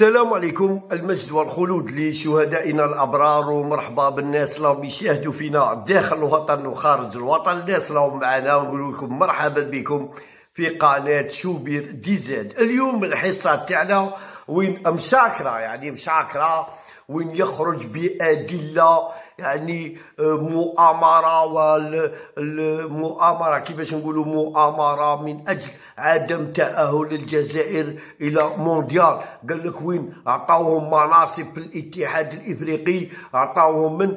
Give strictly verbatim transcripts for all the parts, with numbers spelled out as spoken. السلام عليكم، المجد والخلود لشهدائنا الابرار، ومرحبا بالناس اللي راهم يشاهدوا فينا داخل الوطن وخارج الوطن. الناس اللي راهم معانا ونقول لكم مرحبا بكم في قناه شوبير دي زاد. اليوم الحصه تاعنا وين مشاكره، يعني مشاكره وين يخرج بادله، يعني مؤامره، والمؤامره كيفاش نقولوا مؤامره من اجل عدم تاهل الجزائر الى مونديال. قال لك وين عطاوهم مناصب في الاتحاد الافريقي، عطاوهم من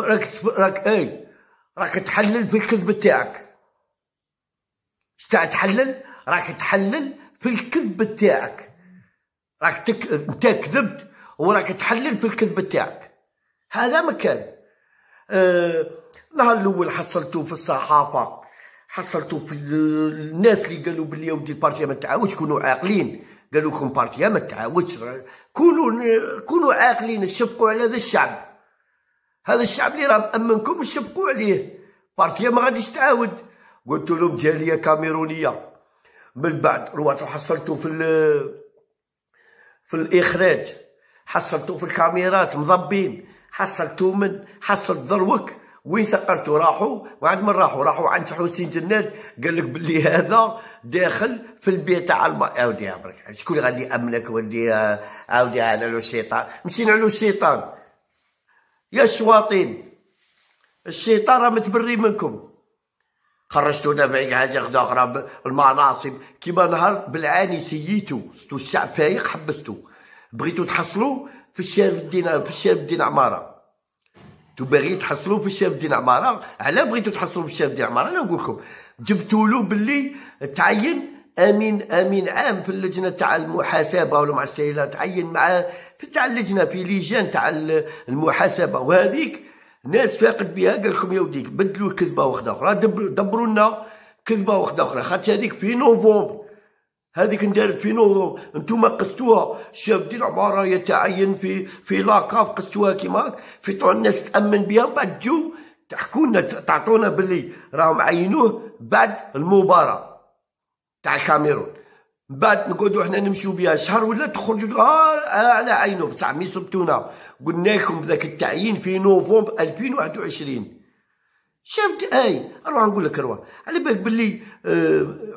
راك راك اي راك تحلل في الكذب تاعك، شتا تحلل راك تحلل في الكذب تاعك، راك تك... انت كذبت وراك تحلل في الكذب تاعك. هذا ما كان. أه... نهار الاول حصلته في الصحافه، حصلته في الناس اللي قالوا بلي ودي البارتيه ما تعاودش. كونوا عاقلين، قالوا لكم بارتيه ما تعاودش، كونوا كونوا عاقلين، شفقوا على هذا الشعب، هذا الشعب اللي راه مامنكم، شفقوا عليه، بارتيه ما غاديش تعاود. قلت لهم جاليه كاميرونيه. من بعد روحت حصلته في في الاخراج، حصلتو في الكاميرات مضبين، حصلتو من حصلت ذروك وين سقرتو. راحوا وعاد من راحوا راحوا عند حسين جناد، قال لك بلي هذا داخل في البيت تاع الماء. عاودي عمرك شكون غادي يامنك ودي؟ عاودي على الشيطان، مشينا على الشيطان يا الشواطين، الشيطان راه متبري منكم. خرجتونا في حاجه خدا اخرى، المناصب كيما نهار بالعاني سييتو، ستو الشعب فايق، حبستو، بغيتو تحصلوا في الشارف الدين، في الشارف الدين عماره، تو باغي تحصلوا في الشارف الدين عماره. علاه بغيتو تحصلوا في الشارف الدين عماره؟ انا نقول لكم جبتوا له باللي تعين امين امين عام في اللجنه تاع المحاسبه، ولا مع السيله تعين مع في تاع اللجنه في ليجان تاع المحاسبه، وهذيك ناس فاقد بها. قال لكم يا وديك بدلوا كذبه واحده اخرى، دبروا لنا كذبه واحده اخرى، خاطر هذيك في نوفمبر، هذيك ندارت في نوفمبر، انتوما قستوها. الشاف ديال العماره يتعين في في لاكاف، قستوها كيما هاك، فيطوا الناس تامن بها، وبعد تجو تحكوا لنا تعطونا باللي راهم عينوه بعد المباراه تاع الكاميرون. بعد نقعدوا حنا نمشيو بها شهر ولا تخرجوا على عينو، بصح مي صبتونا. قلنا لكم بذاك التعيين في نوفمبر ألفين وواحد وعشرين. شفت اي اروح نقول لك، اروح على بالك باللي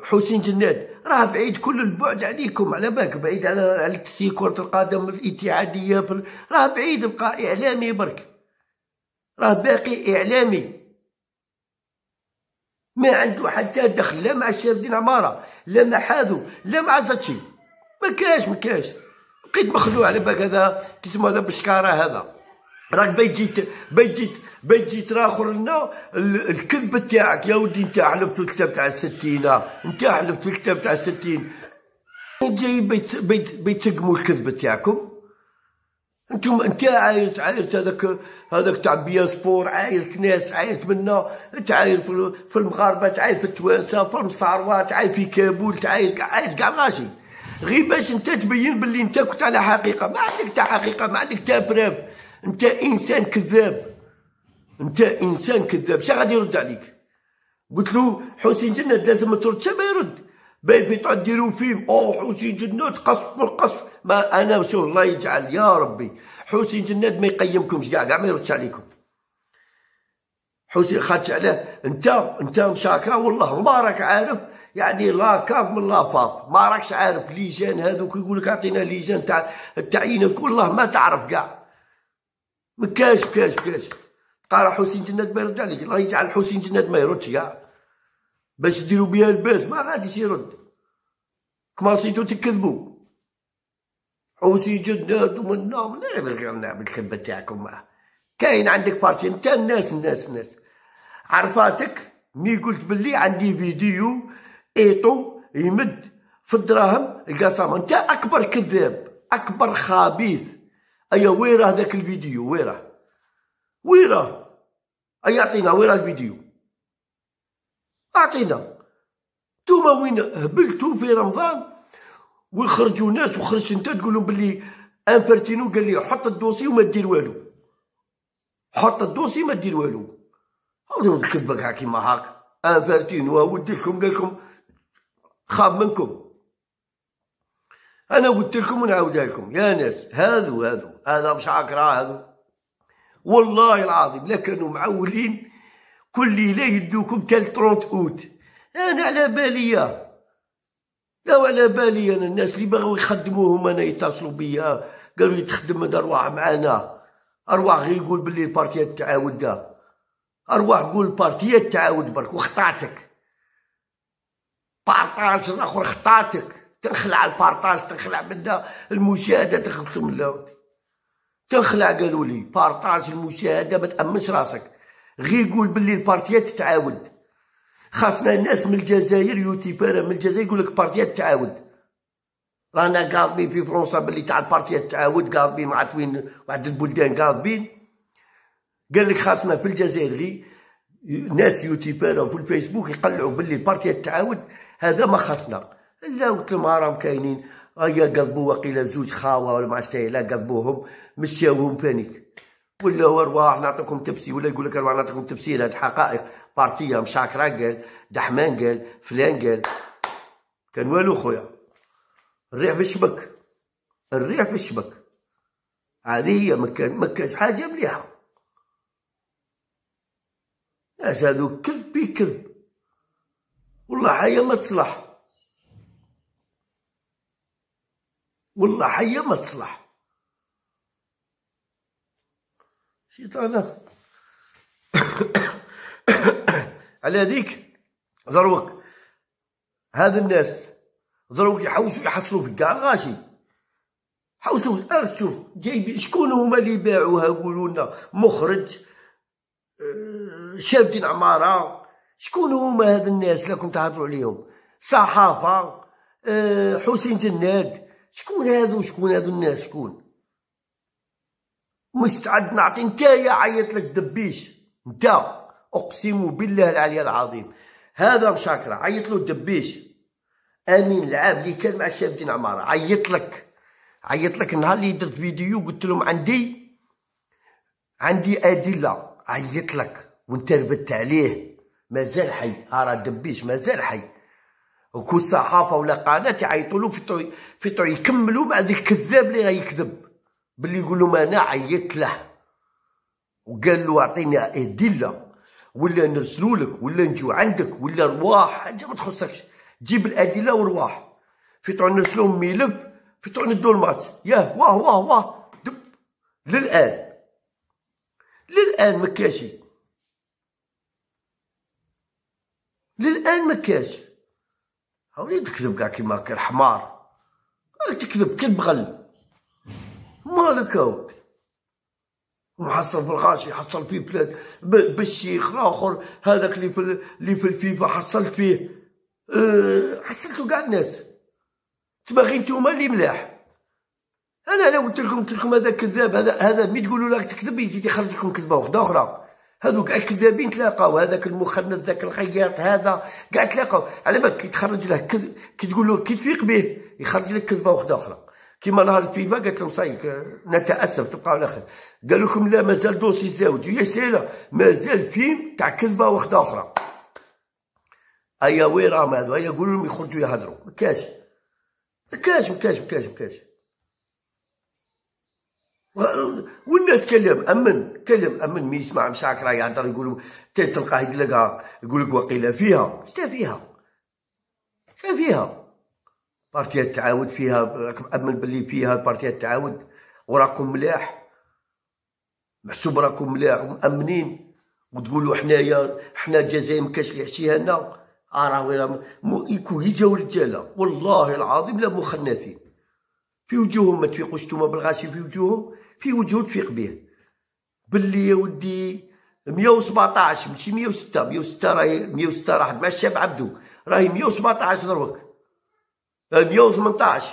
حسين جناد راه بعيد كل البعد عليكم، على بالك بعيد على التسيير كرة القدم الاتحادية، راه بعيد، بقى اعلامي برك، راه باقي اعلامي، ما عنده حتى دخل لا مع الشاف دين عمارة، لا مع حاذو، لا مع زاتشي، ما كاش ما كاش، بقيت مخلوع. على بالك هذا كيسمو هذا بشكارة، هذا راك بيجيت بيجيت بيجي تراخر لنا الكذب تاعك. يا ودي انت حلفت في الكتاب تاع الستين، انت حلفت في الكتاب تاع الستين، جاي بيتسقموا الكذب تاعكم انتم. انت عايرت عايرت هذاك هذاك تاع بياسبور، عايرت ناس، عايرت منا، تعاير في المغاربه، تعاير في التوانسه، في المصاروات، تعاير في كابول، تعاير عاير كاع ماشي، غير باش انت تبين باللي انت كنت على حقيقه. ما عندك تاع حقيقه، ما عندك تاع براف، انت انسان كذاب، انت انسان كذاب. شا غادي يرد عليك؟ قلت له حسين جناد لازم ترد، شا ما يرد، باين تعديروا فيه او حسين جناد قصف من القصف. ما انا شو الله يجعل يا ربي حسين جناد ما يقيمكمش كاع، كاع ما يردش عليكم حسين، خاطش علاه انت انت مشاكره. والله ما راك عارف يعني لا كاف من لا فاف، ما راكش عارف ليجان هذوك يقول لك اعطينا ليجان تاع التعيينات، والله ما تعرف كاع، ما كاش كاش كاش. قال حسين جناد ما يرد عليك، الله يجعل حسين جناد ما يردش كاع، باش ديروا بها الباس، ما غاديش يرد. كماسيتو تكذبوا حسين جناد ومنا ولا غير نعمل الكذبه تاعكم. معاه كاين عندك بارتي انت، الناس الناس الناس عرفاتك مي قلت بلي عندي فيديو ايطو يمد في الدراهم القسامه. انت اكبر كذاب، اكبر خبيث. ايا وين راه ذاك الفيديو؟ وين راه؟ وين راه؟ ايا اعطينا وين راه الفيديو؟ اعطينا. نتوما وين هبلتو في رمضان ويخرجوا ناس، وخرجت انت تقول لهم باللي انفرتينو قال لي حط الدوسي وما دير والو، حط الدوسي ما دير والو، هاو نكذبك هاك كيما هاك. انفرتينو ودي لكم قال لكم خاف منكم، انا قلت لكم ونعاودها لكم يا ناس، هذو هذو هذا مشاكرة هذو والله العظيم لا كانوا معولين كل ليله يدوكم تال ثلاثين اوت. انا على بالي لا على بالي انا الناس اللي بغاو يخدموهم انا يتصلوا بيا قالوا لي تخدم هذا ارواح معانا، ارواح غير يقول باللي بارتيات التعاود ده، ارواح قول بارتيات التعاود برك وخطاتك بارطاج الاخر، خطاتك تنخلع البارطاج، تنخلع منا المشاهده، تخلص من الله تنخلع. قالوا لي بارطاج المشاهده ما تامنش راسك، غير قول باللي البارتيات تتعاود. خاصنا الناس من الجزائر، يوتيوبر من الجزائر يقول لك بارتيات التعاود، رانا قاضبين في فرنسا باللي تاع البارتيات التعاود، قاضبين مع توين واحد البلدان قاضبين. قال لك خاصنا في الجزائر غي ناس يوتيوبر في الفيسبوك يقلعوا باللي بارتيات التعاود هذا ما خاصنا. لا قلت لهم راهم كاينين، هيا قضبوا وقيلا زوج خاوه ولا ما عرفتش ايه، لا قضبوهم مشاوهم فانيك ولا ارواح نعطيكم تفسير، ولا يقول لك ارواح نعطيكم تفسير هاد الحقائق. بارتيه مشاكرة قال، دحمان قال، فلان قال، كان والو خويا. الريح بالشبك، الريح بالشبك، هذه هي ما كانت حاجه مليحه. ناس هذو كذب بكذب والله حيا ما تصلح، والله حيا ما تصلح. شيت انا على ذيك ضروك هاد الناس ضروك يحوسوا يحصلوا في كاع غاشي، حوسوا غير تشوف جايبين شكون هما اللي باعوها، قولوا لنا مخرج شابتين عماره، شكون هما هاد الناس لكم تهضروا عليهم؟ صحافه حسين جناد، شكون هادو؟ شكون هادو الناس؟ شكون مستعد نعطي نتايا عيط لك دبيش نتا، اقسم بالله العلي العظيم هذا مشاكرة عيط له دبيش. امين العام اللي كان مع الشابتين عماره عيط لك، عيط لك النهار اللي درت فيديو قلت لهم عندي عندي ادله، عيط لك وانت ربت عليه مازال حي، ارى دبيش مازال حي. وكل صحافه ولا قناه يعيطوا له فيطو فيطو يكملوا مع ذاك الكذاب اللي غيكذب باللي يقول لهم انا عيطت له وقال له اعطيني ادله ولا نرسلوا لك ولا نجيو عندك ولا رواح، حاجه ما تخصكش جيب الادله ورواح. فيطو نرسلوهم ملف، فيطو ندو الماتش ياه واه واه واه دب. للان للان ما كاش، للان ما كاش. هاولي تكذب كاع كيما هاكا الحمار، تكذب كذب غل مالك هاوك، محصل في الغاشي حصل فيه بلاد بالشيخ الاخر هذاك اللي في اللي في الفيفا حصلت فيه أه حصلتو كاع الناس تباغي نتوما اللي ملاح. انا انا قلت لكم قلت لكم هذا كذاب، هذا هذا ملي تقولوا لك تكذب يزيد يخرج لكم كذبه وحده اخرى. هذو كاع الكذابين تلاقاو، هذاك المخنث ذاك الخياط هذا كاع تلاقاو، على بالك كي تخرج له كي تقول له كي تفيق به يخرج لك كذبه وحده اخرى. كيما نهار الفيفا قالت لهم صايك نتاسف تبقاو على خير، قالوا لكم لا مازال دوسي زاوج، يا سهله مازال فيلم تاع كذبه وحده اخرى. ايا وين راهم هذو؟ ايا قولوا لهم يخرجوا يهضروا، ما كاش ما كاش ما كاش ما كاش ما كاش. والناس كلام امن كلام امن مي يسمع مشاكرة يهضر يقول تلقاه يقلقها يقول لك وقيله فيها، شتا فيها؟ شتا فيها؟ بارتيات التعاود فيها، راكم امن باللي فيها بارتيات التعاود وراكم ملاح محسوب، راكم ملاح ومامنين وتقولوا حنايا حنا الجزائر ما كاش اللي يحشيها لنا. راه وين يكون يجاو الرجاله والله العظيم لا مخنثين في وجوههم، ما تفيقوش نتوما بالغاشي في وجوههم، في وجهه تفيق به باللي يا ودي مية وسبعطاش ماشي مية وستة، مية وستة راهي مية وستة راحت مع الشاب عبدو، راهي مية وسبعطاش دروك مية وثمنطاش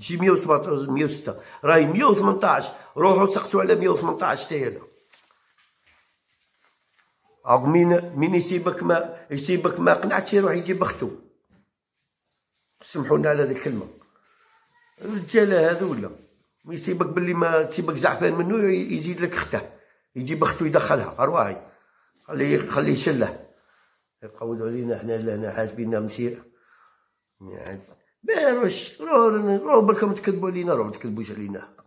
ماشي مية وسبعطاش مية وستة راهي مية وثمنطاش. روحوا سقسوا على مية وثمنطاش حتى هي. عقب مين مين يسيبك ما يسيبك ما قنعتش يروح يجيب اختو، سمحوا لنا على هذه الكلمه. الرجاله هذولا يسيبك باللي ما تسيبك زعفان منو يزيد لك اخته، يجيب اختو يدخلها ارواحي، خليه خليه يشله. يبقاو يدعوا لينا حنا لهنا حاسبيننا مسيء بيرو الشك، رو بلكم تكذبوا علينا، رو ما تكذبوش علينا.